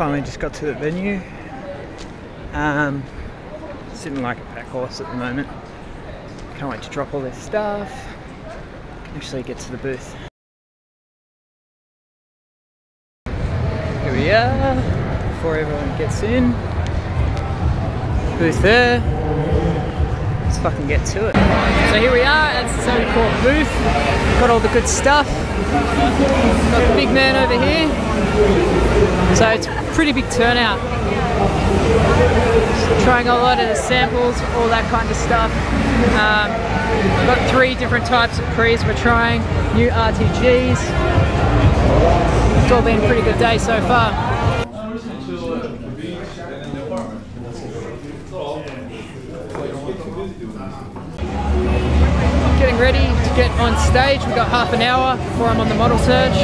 finally just got to the venue. Sitting like a pack horse at the moment. Can't wait to drop all their stuff. Actually get to the booth. Here we are, before everyone gets in. Booth there. Let's fucking get to it. So here we are at the Cellucor booth. We've got all the good stuff. We've got the big man over here. So it's a pretty big turnout. Just trying a lot of the samples, all that kind of stuff. We've got 3 different types of pre's we're trying, new RTGs. It's all been a pretty good day so far. Getting ready to get on stage. We've got half an hour before I'm on the model search.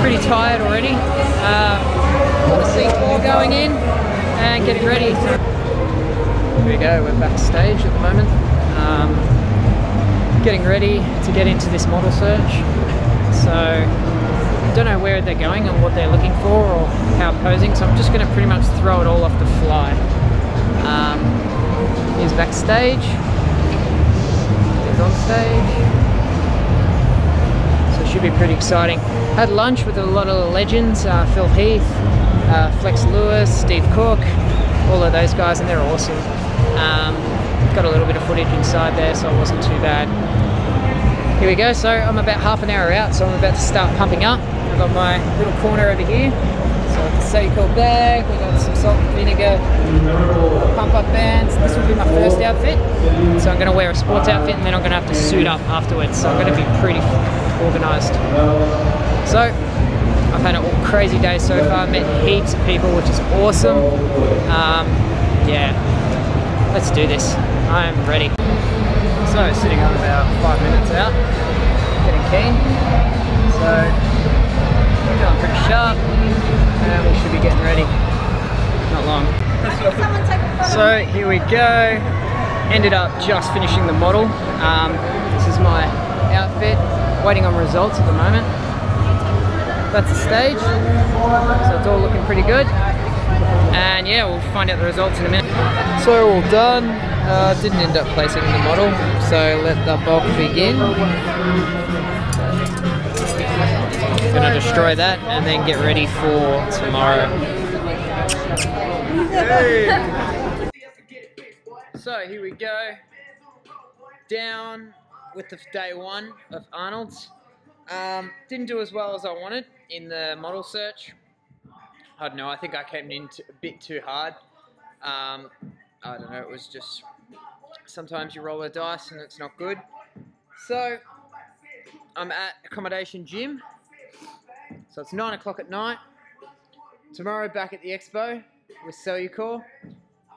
Pretty tired already. Got a C4 going in and getting ready. Here we go, we're backstage at the moment. Getting ready to get into this model search, so I don't know where they're going and what they're looking for or how posing, so I'm just going to pretty much throw it all off the fly. Here's backstage, here's on stage, so it should be pretty exciting. Had lunch with a lot of legends, Phil Heath, Flex Lewis, Steve Cook, all of those guys, and they're awesome. Got a little bit of footage inside there, so it wasn't too bad. Here we go, so I'm about half an hour out, so I'm about to start pumping up. I've got my little corner over here, so I've got the Cellucor bag, we got some salt and vinegar, pump up bands. This will be my first outfit, so I'm going to wear a sports outfit and then I'm going to have to suit up afterwards, so I'm going to be pretty organised. So I've had a crazy day so far, met heaps of people, which is awesome. Yeah, let's do this. I am ready. So sitting on about 5 minutes out, getting keen. So feeling pretty sharp, and we should be getting ready. Not long. So here we go. Ended up just finishing the model. This is my outfit. Waiting on results at the moment. That's the stage. So it's all looking pretty good. And yeah, we'll find out the results in a minute. So all done. Didn't end up placing the model, so let the bulk begin. Gonna destroy that and then get ready for tomorrow. Hey. So here we go. Down with the day one of Arnold's. Didn't do as well as I wanted in the model search. I don't know, I think I came in a bit too hard. I don't know, it was just... Sometimes you roll the dice and it's not good. So I'm at accommodation gym, so it's 9 o'clock at night. Tomorrow back at the expo with Cellucor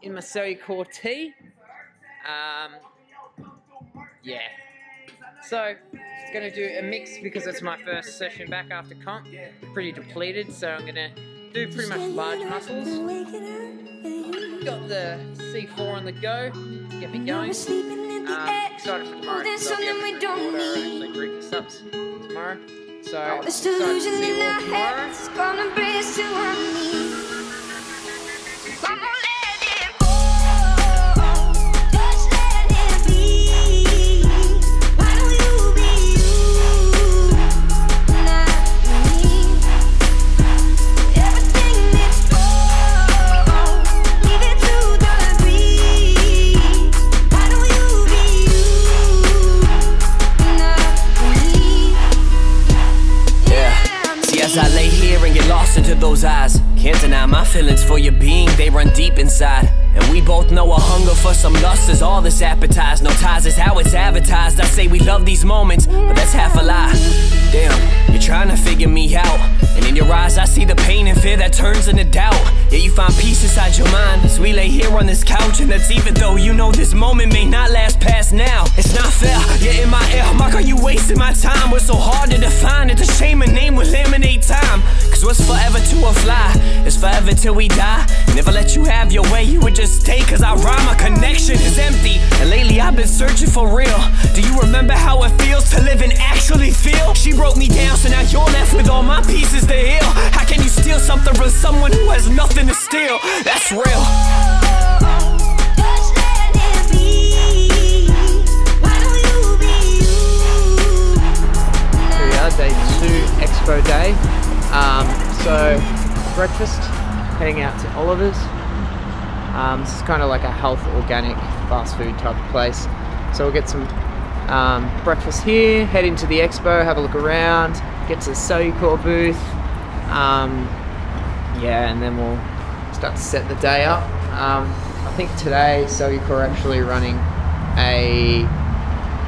in my Cellucor tee. Yeah, so it's gonna do a mix because it's my first session back after comp. Pretty depleted, so I'm gonna do pretty much large muscles. Got the C4 on the go. Get me going. Excited for tomorrow. There's something we don't need. Tomorrow. So I'm still losing in our heads. It's gonna be so on me. Feelings for your being, they run deep inside, and we both know a hunger for some lust is all this appetized. No ties is how it's advertised. I say we love these moments, but that's half a lie. Damn, you're trying to figure me out, and in your eyes I see the pain and fear that turns into doubt. Yeah, you find peace inside your mind as we lay here on this couch, and that's even though you know this moment may not last past now. It's not fair, yeah, in my air, Mark, are you wasting my time? We're so hard to define, it's a shame a name will eliminate time. Cause what's forever to a fly is forever till we die. Never let you have your way, you would just stay. Cause I rhyme, my connection is empty, and lately I've been searching for real. Do you remember how it feels to live and actually feel? She broke me down, so now you're left with all my pieces to heal. How can you still something from someone who has nothing to steal. That's real. Expo day, so breakfast, heading out to Oliver's. This is kind of like a health organic fast food type of place, so we'll get some breakfast here, head into the expo, have a look around, get to the Cellucor booth, yeah, and then we'll start to set the day up. I think today Cellucor are actually running a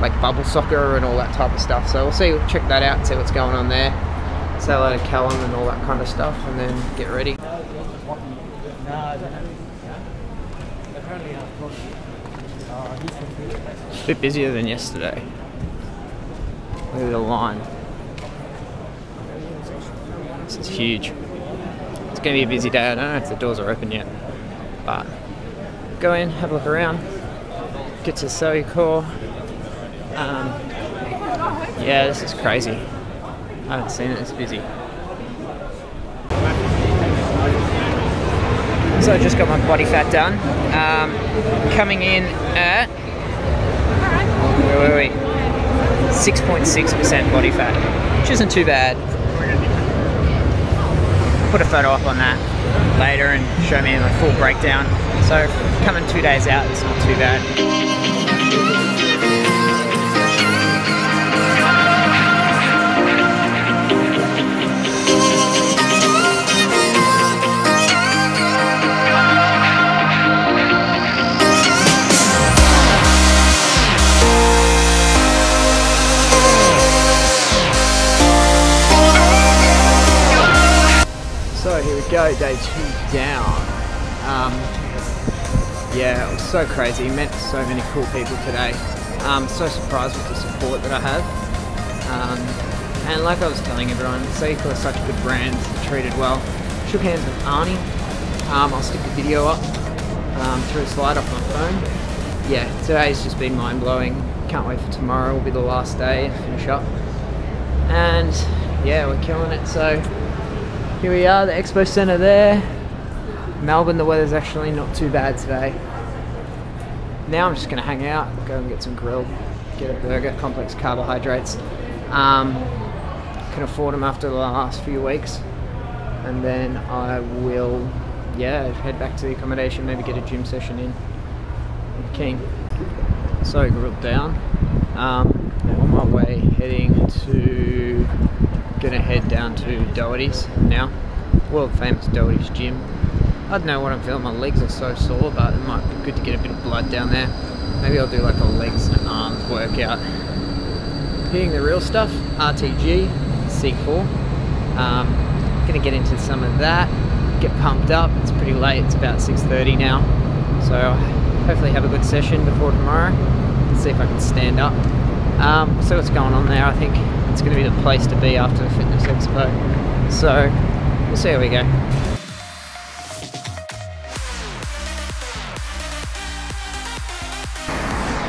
like bubble soccer and all that type of stuff, so we'll see, we'll check that out and see what's going on there, say hello to Calum and all that kind of stuff, and then get ready. It's a bit busier than yesterday. Look at the line, this is huge. It's gonna be a busy day. I don't know if the doors are open yet, but go in, have a look around, get to Cellucor. Yeah, this is crazy. I haven't seen it this busy. So I just got my body fat done. Coming in at 6.6% body fat, which isn't too bad. Put a photo up on that later and show me the full breakdown. So coming 2 days out, it's not too bad. Go day 2 down. Yeah, it was so crazy, met so many cool people today. So surprised with the support that I have. And like I was telling everyone, Cellucor is such a good brand, treated well. Shook hands with Arnie. I'll stick the video up through a slide off my phone. Yeah, today's just been mind blowing. Can't wait for tomorrow, will be the last day to finish up. And yeah, we're killing it. So here we are, the expo centre there. Melbourne, the weather's actually not too bad today. Now I'm just gonna hang out, go and get some grilled, get a burger, complex carbohydrates. Can afford them after the last few weeks. And then I will, yeah, head back to the accommodation, maybe get a gym session in. I'm keen. So grilled down. On my way, heading to, gonna head down to Doherty's now, world famous Doherty's gym. I don't know what I'm feeling, my legs are so sore, but it might be good to get a bit of blood down there. Maybe I'll do like a legs and arms workout. Hitting the real stuff, RTG, C4. Gonna get into some of that, get pumped up. It's pretty late, it's about 6:30 now. So hopefully have a good session before tomorrow. Let's see if I can stand up. See what's going on there. I think it's going to be the place to be after the fitness expo. So we'll see how we go.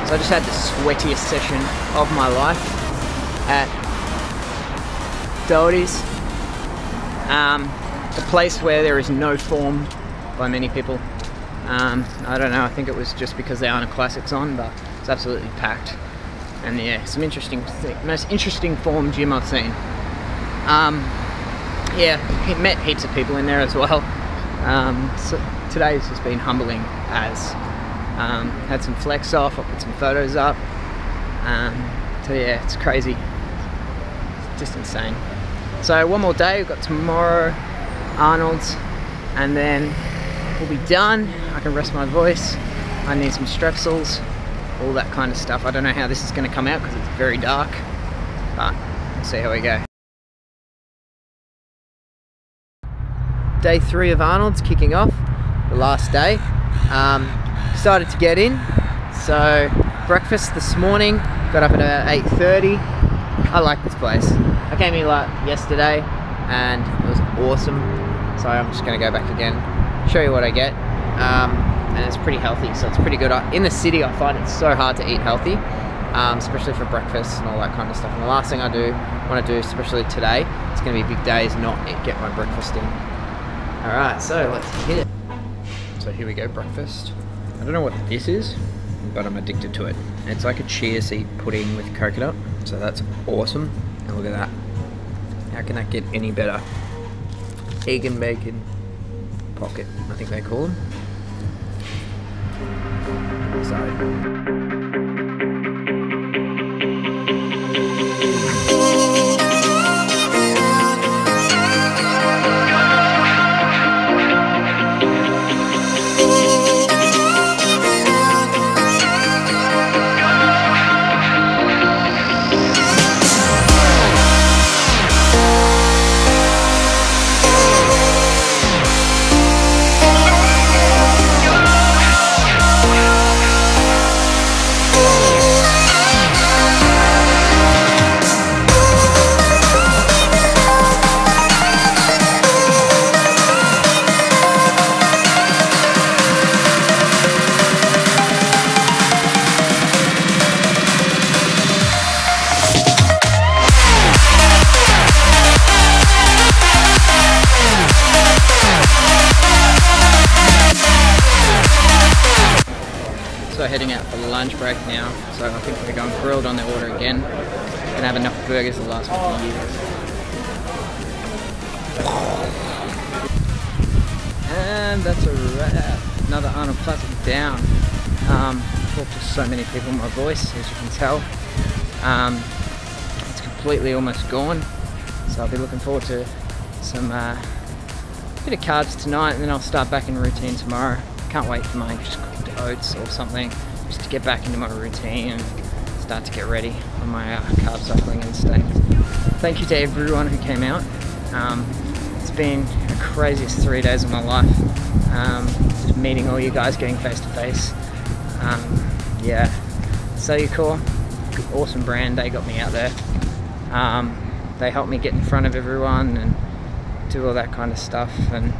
So I just had the sweatiest session of my life at Doherty's. The place where there is no form by many people. I don't know, I think it was just because the Arnold Classic's on, but it's absolutely packed. And yeah, some interesting, most interesting form gym I've seen. Yeah, met heaps of people in there as well. So today's just been humbling as had some flex off, I put some photos up. So yeah, it's crazy, just insane. So one more day, we've got tomorrow, Arnold's, and then we'll be done. I can rest my voice. I need some strepsils, all that kind of stuff. I don't know how this is going to come out because it's very dark, but we'll see how we go. Day 3 of Arnold's kicking off, the last day. Started to get in, so breakfast this morning, got up at about 8:30. I like this place. I came here like yesterday and it was awesome, so I'm just going to go back again, show you what I get. And it's pretty healthy, so it's pretty good. In the city, I find it's so hard to eat healthy, especially for breakfast and all that kind of stuff. And the last thing I want to do, especially today, it's going to be a big day, is not get my breakfast in. Alright, so let's hit it. So here we go, breakfast. I don't know what this is, but I'm addicted to it. It's like a chia seed pudding with coconut, so that's awesome. And look at that. How can that get any better? Egg and bacon pocket, I think they call them. Sorry. Heading out for lunch break now, so I think we're going grilled on the order again. Gonna have enough burgers to last for 4 years. And that's a wrap. Another Arnold Classic down. I've talked to so many people, my voice, as you can tell. It's completely almost gone, so I'll be looking forward to some bit of carbs tonight, and then I'll start back in routine tomorrow. Can't wait for mine. Just oats or something, just to get back into my routine and start to get ready for my carb cycling instincts. Thank you to everyone who came out. It's been the craziest 3 days of my life. Just meeting all you guys, getting face to face. Yeah, Cellucor, awesome brand, they got me out there. They helped me get in front of everyone and do all that kind of stuff, and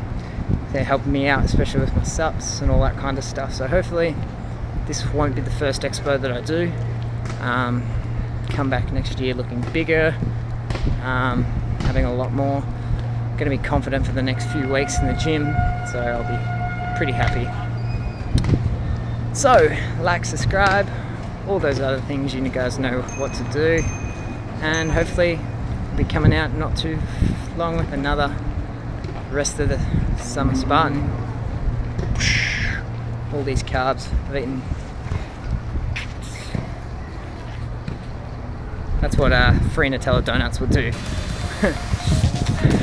they're helping me out, especially with my subs and all that kind of stuff. So hopefully this won't be the first expo that I do. Come back next year looking bigger, having a lot more. Gonna be confident for the next few weeks in the gym, so I'll be pretty happy. So like, subscribe, all those other things, you guys know what to do, and hopefully I'll be coming out not too long with another rest of the summer Spartan. All these carbs I've eaten. That's what free Nutella donuts will do.